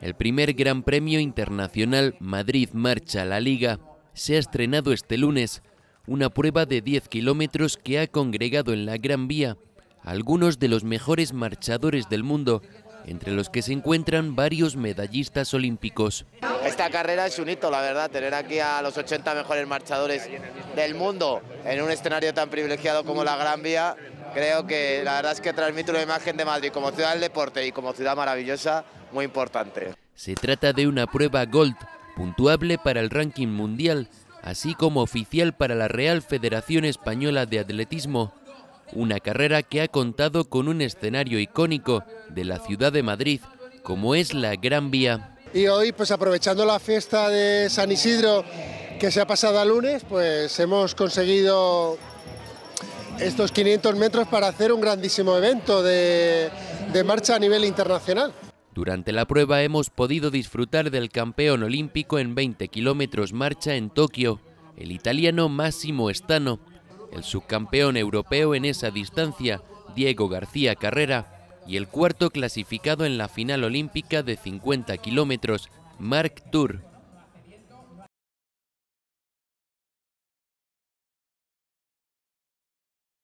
El primer Gran Premio Internacional Madrid Marcha LaLiga se ha estrenado este lunes, una prueba de 10 kilómetros que ha congregado en la Gran Vía a algunos de los mejores marchadores del mundo, entre los que se encuentran varios medallistas olímpicos. Esta carrera es un hito, la verdad, tener aquí a los 80 mejores marchadores del mundo en un escenario tan privilegiado como la Gran Vía. Creo que la verdad es que transmite una imagen de Madrid como ciudad del deporte y como ciudad maravillosa muy importante. Se trata de una prueba Gold, puntuable para el ranking mundial, así como oficial para la Real Federación Española de Atletismo. Una carrera que ha contado con un escenario icónico de la ciudad de Madrid, como es la Gran Vía. Y hoy, pues aprovechando la fiesta de San Isidro, que se ha pasado a lunes, pues hemos conseguido estos 500 metros para hacer un grandísimo evento de marcha a nivel internacional. Durante la prueba hemos podido disfrutar del campeón olímpico en 20 kilómetros marcha en Tokio, el italiano Massimo Stano, el subcampeón europeo en esa distancia, Diego García Carrera, y el cuarto clasificado en la final olímpica de 50 kilómetros, Mark Tour.